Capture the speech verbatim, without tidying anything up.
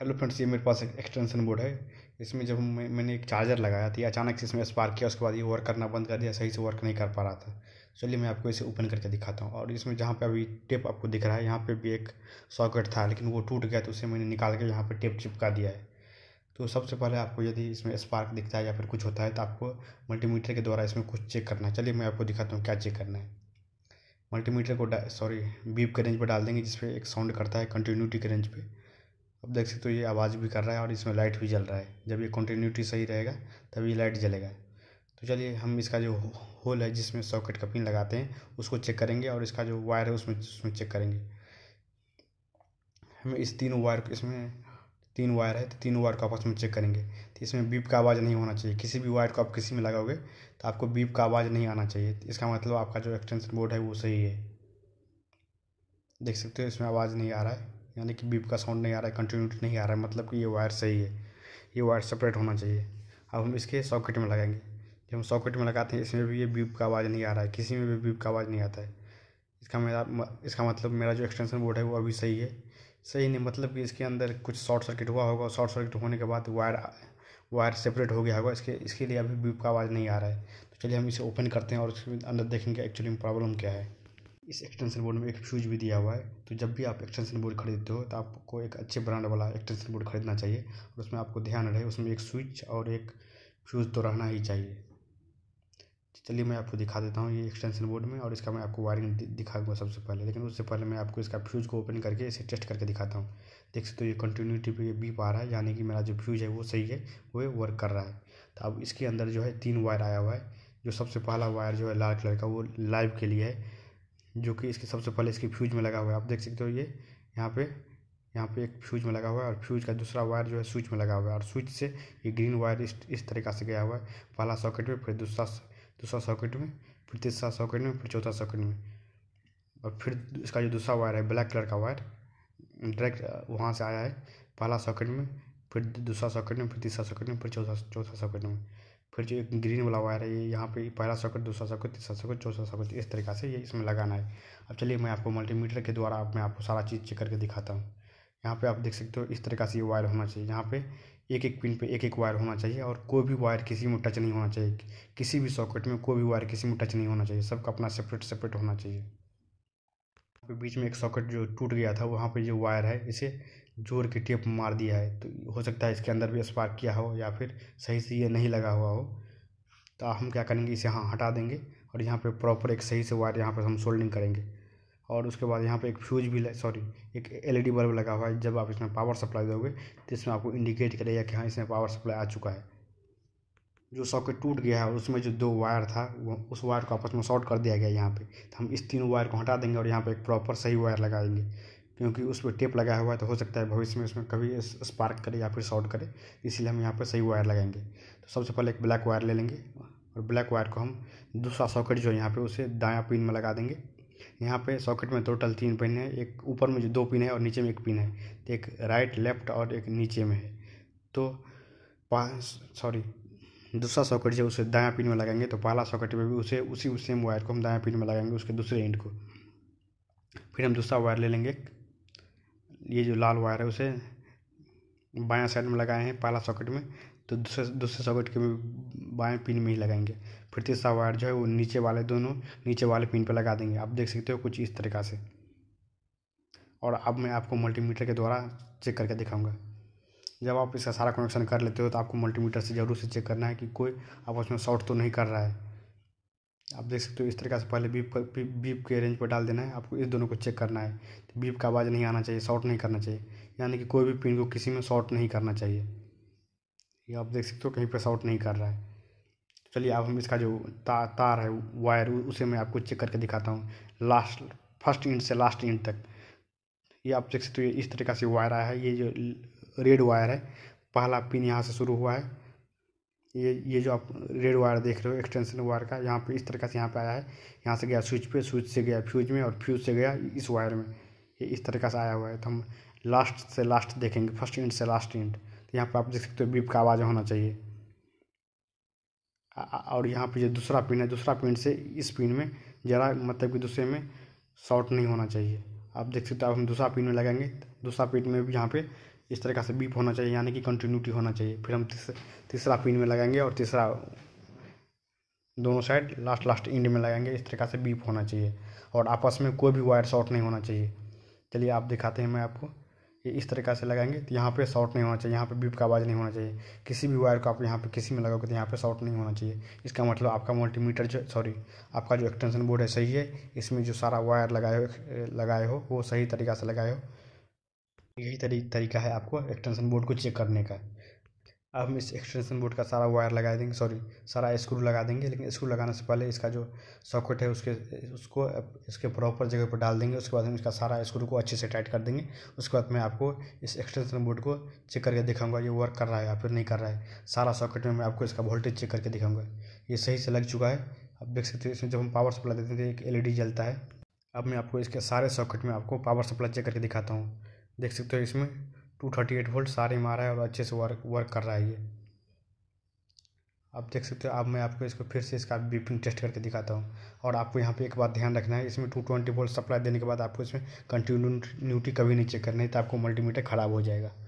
Hello friends, ये मेरे पास एक एक्सटेंशन बोर्ड है। इसमें जब मैं, मैंने एक चार्जर लगाया था, अचानक से इसमें स्पार्क किया। उसके बाद ये वर्क करना बंद कर दिया, सही से वर्क नहीं कर पा रहा था। चलिए मैं आपको इसे ओपन करके दिखाता हूँ। और इसमें जहाँ पे अभी टेप आपको दिख रहा है, यहाँ पे भी एक सॉकेट था लेकिन वो टूट गया, तो उसे मैंने निकाल के यहाँ पर टेप चिपका दिया है। तो सबसे पहले आपको यदि इसमें स्पार्क दिखता है या फिर कुछ होता है तो आपको मल्टीमीटर के द्वारा इसमें कुछ चेक करना है। चलिए मैं आपको दिखाता हूँ क्या चेक करना है। मल्टीमीटर को सॉरी बीप के रेंज पर डाल देंगे, जिसपे एक साउंड करता है कंटिन्यूटी के रेंज पर। अब देख सकते हो ये आवाज़ भी कर रहा है और इसमें लाइट भी जल रहा है। जब ये कंटिन्यूटी सही रहेगा तब ये लाइट जलेगा। तो चलिए हम इसका जो होल है जिसमें सॉकेट का पिन लगाते हैं उसको चेक करेंगे, और इसका जो वायर है उसमें उसमें चेक करेंगे। हमें इस तीन वायर इसमें तीन वायर है तो तीन वायर को आपस में चेक करेंगे। तो इसमें बीप का आवाज़ नहीं होना चाहिए। किसी भी वायर को आप किसी में लगाओगे तो आपको बीप का आवाज़ नहीं आना चाहिए। इसका मतलब आपका जो एक्सटेंशन बोर्ड है वो सही है। देख सकते हो इसमें आवाज़ नहीं आ रहा है, यानी कि बीप का साउंड नहीं आ रहा है, कंटिन्यूटी नहीं आ रहा है, मतलब कि ये वायर सही है। ये वायर सेपरेट होना चाहिए। अब हम इसके सॉकेट में लगाएंगे। जब हम सॉकेट में लगाते हैं इसमें भी ये बीप का आवाज़ नहीं आ रहा है, किसी में भी बीप का आवाज़ नहीं आता है। इसका मेरा इसका मतलब मेरा जो एक्सटेंशन बोर्ड है वो अभी सही है। सही नहीं मतलब कि इसके अंदर कुछ शॉर्ट सर्किट हुआ होगा, और शॉर्ट सर्किट होने के बाद वायर वायर सेपरेट हो गया होगा। इसके इसके लिए अभी बीप का आवाज़ नहीं आ रहा है। तो चलिए हम इसे ओपन करते हैं और उसके अंदर देखेंगे एक्चुअली में प्रॉब्लम क्या है। इस एक्सटेंशन बोर्ड में एक फ्यूज भी दिया हुआ है। तो जब भी आप एक्सटेंशन बोर्ड खरीदते हो तो आपको एक अच्छे ब्रांड वाला एक्सटेंशन बोर्ड खरीदना चाहिए, और उसमें आपको ध्यान रहे उसमें एक स्विच और एक फ्यूज़ तो रहना ही चाहिए। चलिए मैं आपको दिखा देता हूँ ये एक्सटेंशन बोर्ड में, और इसका मैं आपको वायरिंग दिखाऊंगा सबसे पहले। लेकिन उससे पहले मैं आपको इसका फ्यूज़ को ओपन करके इसे टेस्ट करके दिखाता हूँ। देख सकते हो ये कंटिन्यूटी पे बीप आ रहा है, यानी कि मेरा जो फ्यूज़ है वो सही है, वो वर्क कर रहा है। तो अब इसके अंदर जो है तीन वायर आया हुआ है। जो सबसे पहला वायर जो है लाल कलर का वो लाइव के लिए है, जो कि इसके सबसे पहले इसके फ्यूज में लगा हुआ है। आप देख सकते हो ये यहाँ पे यहाँ पे एक फ्यूज में लगा हुआ है, और फ्यूज का दूसरा वायर जो है स्विच में लगा हुआ है। और स्विच से ये ग्रीन वायर इस इस तरीक़ा से गया हुआ है, पहला सॉकेट में, फिर दूसरा दूसरा सॉकेट में, फिर तीसरा सॉकेट में, फिर चौथा सॉकेट में, और फिर इसका जो दूसरा वायर है ब्लैक कलर का वायर डायरेक्ट वहाँ से आया है पहला सॉकेट में, फिर दूसरा सॉकेट में, फिर तीसरा सॉकेट में, फिर चौथा चौथा सॉकेट में। फिर जो एक ग्रीन वाला वायर है ये यहाँ पे पहला सॉकेट, दूसरा सॉकेट, तीसरा सॉकेट, चौथा सॉकेट, इस तरीक़ा से ये इसमें लगाना है। अब चलिए मैं आपको मल्टीमीटर के द्वारा मैं आपको सारा चीज़ चेक करके दिखाता हूँ। यहाँ पे आप देख सकते हो इस तरीक़ा से ये वायर होना चाहिए। यहाँ पे एक एक पिन पे एक एक वायर होना चाहिए, और कोई भी वायर किसी में टच नहीं होना चाहिए। किसी भी सॉकेट में कोई भी वायर किसी में टच नहीं होना चाहिए, सबका अपना सेपरेट सेपरेट होना चाहिए। बीच में एक सॉकेट जो टूट गया था वहाँ पे जो वायर है इसे जोड़ के टेप मार दिया है। तो हो सकता है इसके अंदर भी स्पार्क किया हो या फिर सही से ये नहीं लगा हुआ हो। तो हम क्या करेंगे, इसे यहाँ हटा देंगे और यहाँ पे प्रॉपर एक सही से वायर यहाँ पर हम सोल्डिंग करेंगे। और उसके बाद यहाँ पे एक फ्यूज भी सॉरी एक एलईडी बल्ब लगा हुआ है। जब आप इसमें पावर सप्लाई दोगे तो इसमें आपको इंडिकेट करेगा कि हाँ इसमें पावर सप्लाई आ चुका है। जो सॉकेट टूट गया है और उसमें जो दो वायर था वो उस वायर को आपस में शॉर्ट कर दिया गया है। यहाँ पे तो हम इस तीन वायर को हटा देंगे और यहाँ पे एक प्रॉपर सही वायर लगाएंगे, क्योंकि उस पर टेप लगाया हुआ है। तो हो सकता है भविष्य में उसमें कभी स्पार्क करे या फिर शॉर्ट करे, इसीलिए हम यहाँ पे सही वायर लगाएंगे। तो सबसे पहले एक ब्लैक वायर ले लेंगे, और ब्लैक वायर को हम दूसरा सॉकेट जो है यहाँ पर उसे दायाँ पिन में लगा देंगे। यहाँ पे सॉकेट में टोटल तीन पिन है, एक ऊपर में जो दो पिन है और नीचे में एक पिन है, एक राइट लेफ्ट और एक नीचे में है। तो पाँच सॉरी दूसरा सॉकेट जो उसे दायां पिन में लगाएंगे, तो पहला सॉकेट में भी उसे उसी सेम वायर को हम दायां पिन में लगाएंगे, उसके दूसरे एंड को। फिर हम दूसरा वायर ले लेंगे, ये जो लाल वायर है उसे बायां साइड में लगाए हैं पहला सॉकेट में, तो दूसरे दूसरे सॉकेट के भी बाएँ पिन में ही लगाएंगे। फिर तीसरा वायर जो है वो नीचे वाले दोनों नीचे वाले पिन पर लगा देंगे। आप देख सकते हो कुछ इस तरीक़ा से। और अब मैं आपको मल्टीमीटर के द्वारा चेक करके दिखाऊँगा। जब आप इसका सारा कनेक्शन कर लेते हो तो आपको मल्टीमीटर से ज़रूर से चेक करना है कि कोई आपस में शॉर्ट तो नहीं कर रहा है। आप देख सकते हो इस तरीके से पहले बीप बीप के रेंज पर डाल देना है। आपको इस दोनों को चेक करना है। तो बीप का आवाज़ नहीं आना चाहिए, शॉर्ट नहीं करना चाहिए, यानी कि कोई भी पिन को किसी में शॉर्ट नहीं करना चाहिए। ये आप देख सकते हो कहीं पर शॉर्ट नहीं कर रहा है। चलिए अब हम इसका जो ता, तार है वायर उसे मैं आपको चेक करके दिखाता हूँ, लास्ट फर्स्ट इंड से लास्ट इंड तक। ये आप देख सकते हो इस तरीके से वायर आया है। ये जो रेड वायर है पहला पिन यहाँ से शुरू हुआ है। ये ये जो आप रेड वायर देख रहे हो एक्सटेंशन वायर का, यहाँ पे इस तरीक़ा से यहाँ पे आया है। यहाँ से गया स्विच पे, स्विच से गया फ्यूज में, और फ्यूज से गया इस वायर में। ये इस तरीक़ा से आया हुआ है। तो हम लास्ट से लास्ट देखेंगे, फर्स्ट इंड से लास्ट इंड। तो यहाँ पर आप देख सकते हो बीप का आवाज़ होना चाहिए। और यहाँ पर जो दूसरा पिन है, दूसरा पिन से इस पिन में ज़रा मतलब कि दूसरे में शॉर्ट नहीं होना चाहिए। आप देख सकते हो। अब हम दूसरा पिन में लगाएंगे, दूसरा पिन में भी यहाँ पर इस तरह से बीप होना चाहिए, यानी कि कंटिन्यूटी होना चाहिए। फिर हम तीस, तीसरा पिन में लगाएंगे और तीसरा दोनों साइड लास्ट लास्ट एंड में लगाएंगे। इस तरह से बीप होना चाहिए और आपस में कोई भी वायर शॉर्ट नहीं होना चाहिए। चलिए आप दिखाते हैं मैं आपको। ये इस तरीका से लगाएंगे तो यहाँ पे शॉर्ट नहीं होना चाहिए, यहाँ पे बीप का आवाज़ नहीं होना चाहिए। किसी भी वायर को आप यहाँ पे किसी में लगाओगे तो यहाँ पे शॉर्ट नहीं होना चाहिए। इसका मतलब आपका मल्टीमीटर जो सॉरी आपका जो एक्सटेंशन बोर्ड है सही है, इसमें जो सारा वायर लगाए लगाए हो वो सही तरीका से लगाए हो। यही तरी, तरीका है आपको एक्सटेंशन बोर्ड को चेक करने का। अब हम इस एक्सटेंशन बोर्ड का सारा वायर लगा देंगे, सॉरी सारा स्क्रू लगा देंगे। लेकिन स्क्रू लगाने से पहले इसका जो सॉकेट है उसके उसको इसके प्रॉपर जगह पर डाल देंगे। उसके बाद हम इसका सारा स्क्रू को अच्छे से टाइट कर देंगे। उसके बाद मैं आपको इस एक्सटेंशन बोर्ड को चेक करके दिखाऊंगा ये वर्क कर रहा है या फिर नहीं कर रहा है। सारा सॉकेट में मैं आपको इसका वोल्टेज चेक करके दिखाऊँगा। ये सही से लग चुका है, आप देख सकते हो। इसमें जब हम पावर सप्लाई देते हैं तो एक एल ई डी जलता है। अब मैं आपको इसके सारे सॉकेट में आपको पावर सप्लाई चेक करके दिखाता हूँ। देख सकते हो इसमें टू थर्टी एट वोल्ट सारे में आ रहा है और अच्छे से वर्क वर्क कर रहा है ये, आप देख सकते हो। अब आप मैं आपको इसको फिर से इसका बीपिंग टेस्ट करके दिखाता हूँ। और आपको यहाँ पे एक बात ध्यान रखना है, इसमें टू ट्वेंटी वोल्ट सप्लाई देने के बाद आपको इसमें कंटिन्यूटी कभी नहीं चेक करना है, तो आपको मल्टीमीटर ख़राब हो जाएगा।